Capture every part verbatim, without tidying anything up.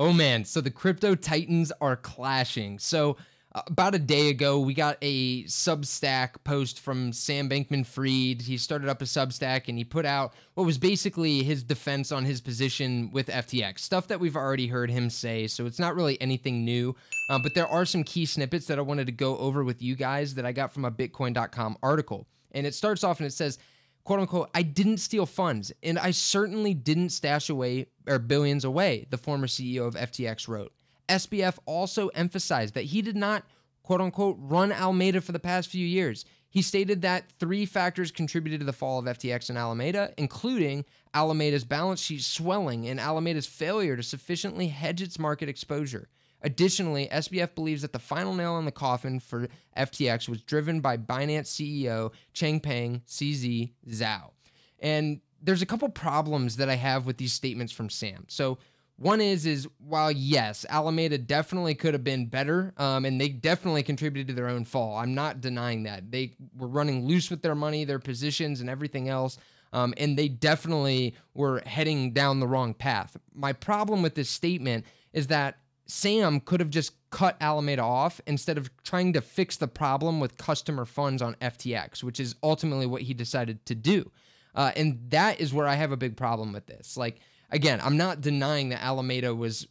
Oh man, so the crypto titans are clashing. So uh, about a day ago, we got a Substack post from Sam Bankman-Fried. He started up a Substack and he put out what was basically his defense on his position with F T X, stuff that we've already heard him say, so it's not really anything new. Uh, but there are some key snippets that I wanted to go over with you guys that I got from a Bitcoin dot com article. And it starts off and it says, quote unquote, "I didn't steal funds, and I certainly didn't stash away or billions away," the former C E O of F T X wrote. S B F also emphasized that he did not, quote unquote, run Alameda for the past few years. He stated that three factors contributed to the fall of F T X and Alameda, including Alameda's balance sheet swelling and Alameda's failure to sufficiently hedge its market exposure. Additionally, S B F believes that the final nail in the coffin for F T X was driven by Binance C E O Changpeng Zhao. And there's a couple problems that I have with these statements from Sam. So one is, is while yes, Alameda definitely could have been better, um, and they definitely contributed to their own fall. I'm not denying that. They were running loose with their money, their positions, and everything else, um, and they definitely were heading down the wrong path. My problem with this statement is that Sam could have just cut Alameda off instead of trying to fix the problem with customer funds on F T X, which is ultimately what he decided to do. Uh, and that is where I have a big problem with this. Like, again, I'm not denying that Alameda was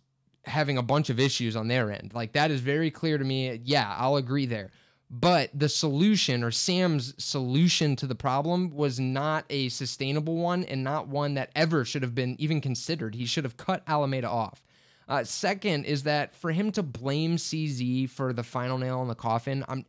having a bunch of issues on their end. Like, that is very clear to me. Yeah, I'll agree there. But the solution, or Sam's solution to the problem, was not a sustainable one and not one that ever should have been even considered. He should have cut Alameda off. Uh, second is that for him to blame C Z for the final nail in the coffin, I'm,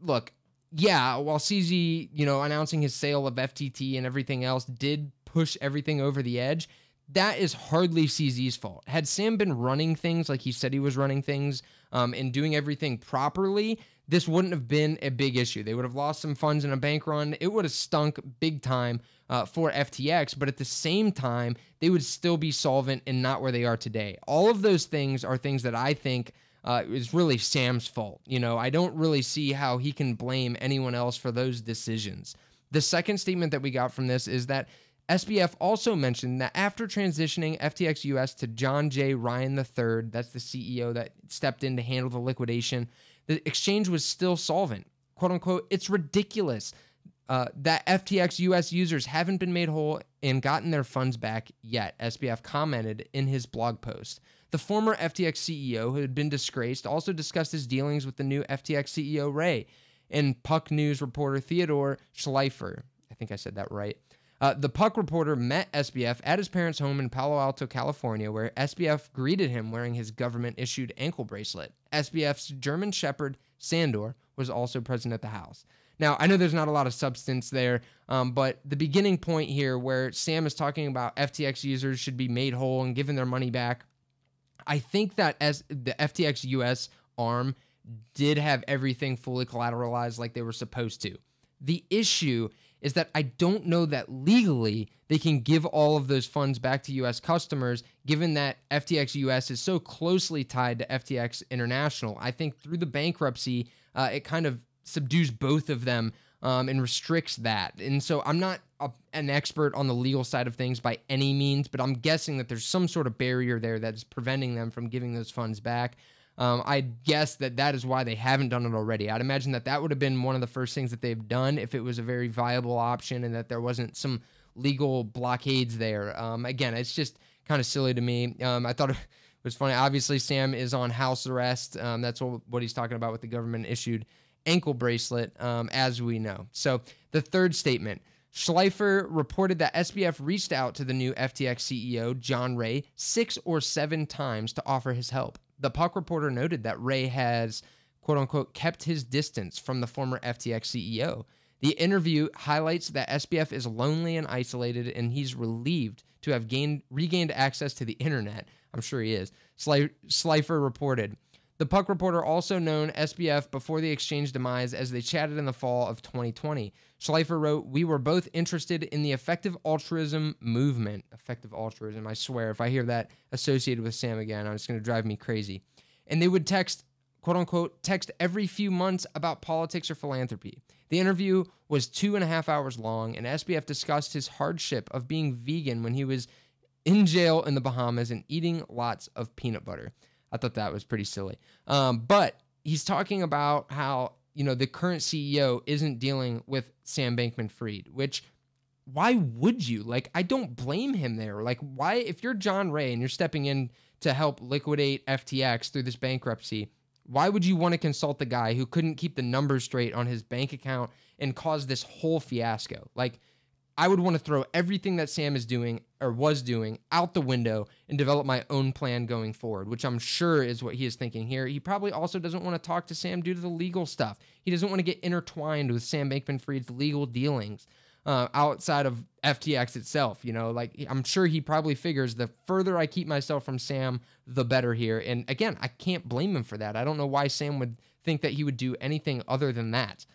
look, yeah, while C Z, you know, announcing his sale of F T T and everything else did push everything over the edge, that is hardly C Z's fault. Had Sam been running things like he said he was running things um, and doing everything properly, this wouldn't have been a big issue. They would have lost some funds in a bank run. It would have stunk big time uh, for F T X, but at the same time, they would still be solvent and not where they are today. All of those things are things that I think uh, is really Sam's fault. You know, I don't really see how he can blame anyone else for those decisions. The second statement that we got from this is that S B F also mentioned that after transitioning F T X U S to John J. Ryan the third, that's the C E O that stepped in to handle the liquidation, the exchange was still solvent. Quote unquote, "It's ridiculous uh, that F T X U S users haven't been made whole and gotten their funds back yet," S B F commented in his blog post. The former F T X C E O, who had been disgraced, also discussed his dealings with the new F T X C E O, Ray, and Puck News reporter Theodore Schleifer. I think I said that right. Uh, the Puck reporter met S B F at his parents' home in Palo Alto, California, where S B F greeted him wearing his government-issued ankle bracelet. S B F's German shepherd, Sandor, was also present at the house. Now, I know there's not a lot of substance there, um, but the beginning point here where Sam is talking about F T X users should be made whole and given their money back, I think that as the F T X U S arm did have everything fully collateralized like they were supposed to. The issue is that I don't know that legally they can give all of those funds back to U S customers, given that F T X U S is so closely tied to F T X International. I think through the bankruptcy, uh, it kind of subdues both of them um, and restricts that. And so I'm not a, an expert on the legal side of things by any means, but I'm guessing that there's some sort of barrier there that's preventing them from giving those funds back. Um, I guess that that is why they haven't done it already. I'd imagine that that would have been one of the first things that they've done if it was a very viable option and that there wasn't some legal blockades there. Um, again, it's just kind of silly to me. Um, I thought it was funny. Obviously, Sam is on house arrest. Um, that's what, what he's talking about with the government-issued ankle bracelet, um, as we know. So the third statement, Schleifer reported that S B F reached out to the new F T X C E O, John Ray, six or seven times to offer his help. The Puck reporter noted that Ray has, quote unquote, kept his distance from the former F T X C E O. The interview highlights that S B F is lonely and isolated, and he's relieved to have gained regained access to the internet. I'm sure he is, Schleifer reported. The Puck reporter also known S B F before the exchange demise as they chatted in the fall of twenty twenty. Schleifer wrote, "We were both interested in the effective altruism movement." Effective altruism, I swear. If I hear that associated with Sam again, I'm just going to drive me crazy. "And they would text, quote unquote, text every few months about politics or philanthropy." The interview was two and a half hours long, and S B F discussed his hardship of being vegan when he was in jail in the Bahamas and eating lots of peanut butter. I thought that was pretty silly. Um, but he's talking about how, you know, the current C E O isn't dealing with Sam Bankman-Fried, which why would you? Like, I don't blame him there. Like, why, if you're John Ray and you're stepping in to help liquidate F T X through this bankruptcy, why would you want to consult the guy who couldn't keep the numbers straight on his bank account and caused this whole fiasco? Like, I would want to throw everything that Sam is doing or was doing out the window and develop my own plan going forward, which I'm sure is what he is thinking here. He probably also doesn't want to talk to Sam due to the legal stuff. He doesn't want to get intertwined with Sam Bankman-Fried's legal dealings uh, outside of F T X itself. You know, like, I'm sure he probably figures the further I keep myself from Sam, the better here. And again, I can't blame him for that. I don't know why Sam would think that he would do anything other than that.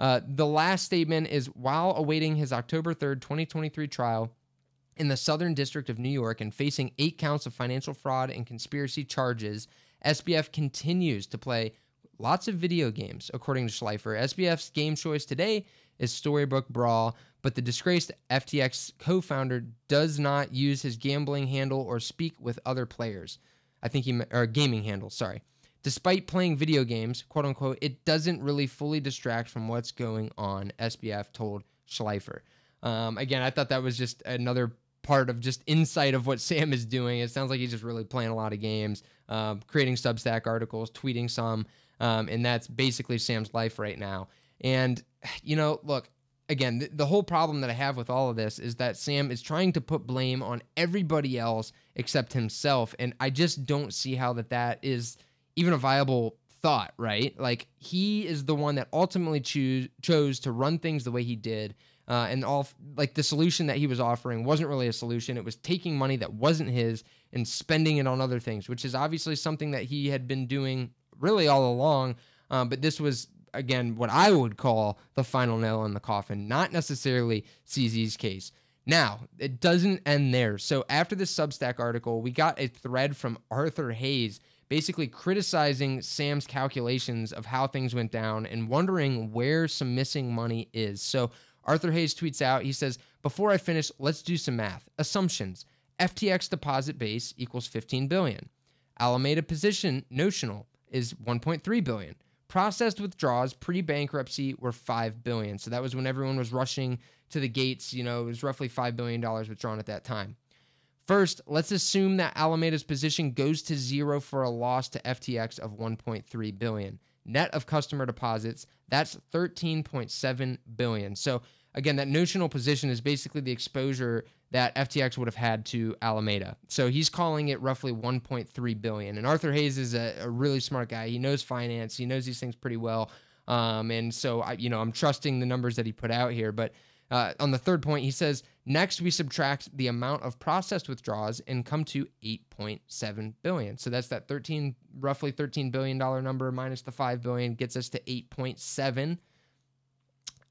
Uh, the last statement is, while awaiting his October third, twenty twenty-three trial in the Southern District of New York and facing eight counts of financial fraud and conspiracy charges, S B F continues to play lots of video games, according to Schleifer. S B F's game choice today is Storybook Brawl, but the disgraced F T X co-founder does not use his gambling handle or speak with other players. I think he, or gaming handle, sorry. Despite playing video games, quote unquote, it doesn't really fully distract from what's going on, S B F told Schleifer. Um, again, I thought that was just another part of just insight of what Sam is doing. It sounds like he's just really playing a lot of games, uh, creating Substack articles, tweeting some, um, and that's basically Sam's life right now. And, you know, look, again, th- the whole problem that I have with all of this is that Sam is trying to put blame on everybody else except himself, and I just don't see how that that is even a viable thought, right? Like, he is the one that ultimately choose, chose to run things the way he did. Uh, and all, like, the solution that he was offering wasn't really a solution. It was taking money that wasn't his and spending it on other things, which is obviously something that he had been doing really all along. Uh, but this was, again, what I would call the final nail in the coffin, not necessarily C Z's case. Now, it doesn't end there. So after this Substack article, we got a thread from Arthur Hayes basically criticizing Sam's calculations of how things went down and wondering where some missing money is. So Arthur Hayes tweets out, he says, "Before I finish, let's do some math. Assumptions. F T X deposit base equals fifteen billion dollars. Alameda position notional is one point three billion dollars. Processed withdrawals pre-bankruptcy were five billion dollars. So that was when everyone was rushing to the gates. You know, it was roughly five billion dollars withdrawn at that time. First, let's assume that Alameda's position goes to zero for a loss to F T X of one point three billion dollars. Net of customer deposits, that's thirteen point seven billion dollars. So again, that notional position is basically the exposure that F T X would have had to Alameda. So he's calling it roughly one point three billion dollars. And Arthur Hayes is a, a really smart guy. He knows finance. He knows these things pretty well. Um, and so I, you know, I'm trusting the numbers that he put out here. But uh, on the third point, he says, next, we subtract the amount of processed withdrawals and come to eight point seven billion dollars. So that's that thirteen, roughly thirteen billion dollars number minus the five billion dollars gets us to eight point seven.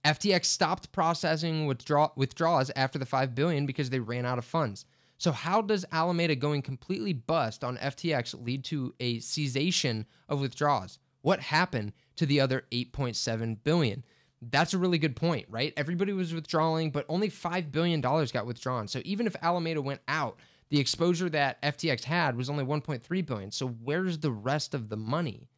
F T X stopped processing withdraw withdrawals after the five billion dollars because they ran out of funds. So how does Alameda going completely bust on F T X lead to a cessation of withdrawals? What happened to the other eight point seven billion dollars? That's a really good point, right? Everybody was withdrawing, but only five billion dollars got withdrawn. So even if Alameda went out, the exposure that F T X had was only one point three billion dollars. So where's the rest of the money?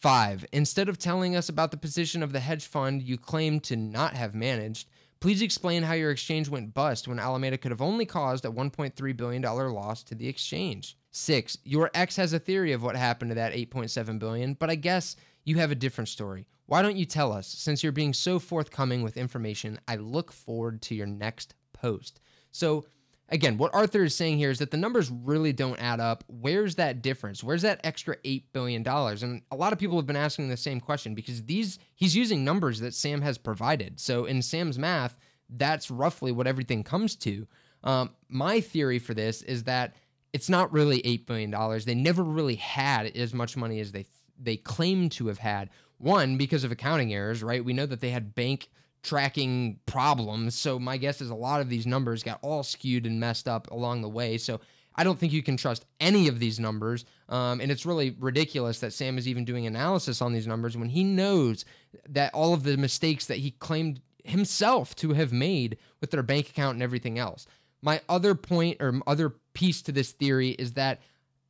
Five, instead of telling us about the position of the hedge fund you claim to not have managed, please explain how your exchange went bust when Alameda could have only caused a one point three billion dollars loss to the exchange. Six, your ex has a theory of what happened to that eight point seven billion dollars, but I guess you have a different story. Why don't you tell us? Since you're being so forthcoming with information, I look forward to your next post. So again, what Arthur is saying here is that the numbers really don't add up. Where's that difference? Where's that extra eight billion dollars? And a lot of people have been asking the same question because these he's using numbers that Sam has provided. So in Sam's math, that's roughly what everything comes to. Um, my theory for this is that it's not really eight billion dollars. They never really had as much money as they they claim to have had. One, because of accounting errors, right? We know that they had bank tracking problems, so my guess is a lot of these numbers got all skewed and messed up along the way, so I don't think you can trust any of these numbers, um, and it's really ridiculous that Sam is even doing analysis on these numbers when he knows that all of the mistakes that he claimed himself to have made with their bank account and everything else. My other point or other piece to this theory is that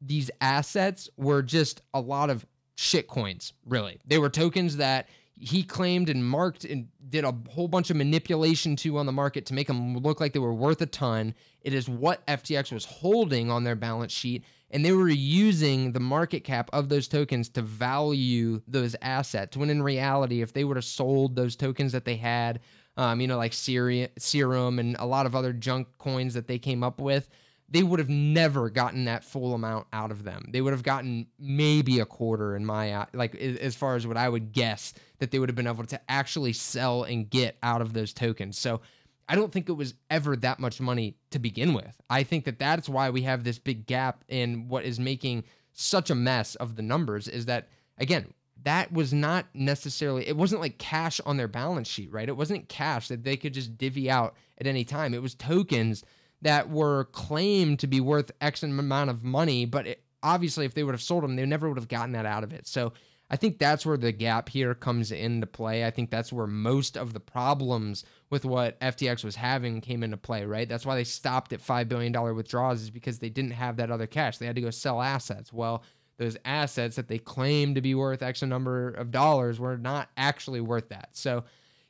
these assets were just a lot of shit coins, really. They were tokens that he claimed and marked and did a whole bunch of manipulation to on the market to make them look like they were worth a ton. It is what F T X was holding on their balance sheet, and they were using the market cap of those tokens to value those assets, when in reality, if they would have sold those tokens that they had, um, you know, like Serum and a lot of other junk coins that they came up with, they would have never gotten that full amount out of them. They would have gotten maybe a quarter in my, like, as far as what I would guess that they would have been able to actually sell and get out of those tokens. So I don't think it was ever that much money to begin with. I think that that's why we have this big gap in what is making such a mess of the numbers is that, again, that was not necessarily, it wasn't like cash on their balance sheet, right? It wasn't cash that they could just divvy out at any time. It was tokens that were claimed to be worth X amount of money, but it, obviously if they would have sold them, they never would have gotten that out of it. So I think that's where the gap here comes into play. I think that's where most of the problems with what F T X was having came into play, right? That's why they stopped at five billion dollars withdrawals, is because they didn't have that other cash. They had to go sell assets. Well, those assets that they claimed to be worth X number of dollars were not actually worth that. So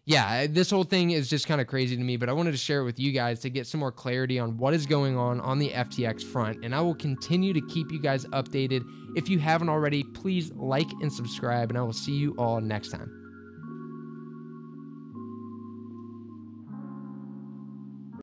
yeah, this whole thing is just kind of crazy to me, but I wanted to share it with you guys to get some more clarity on what is going on on the F T X front, and I will continue to keep you guys updated. If you haven't already, please like and subscribe, and I will see you all next time.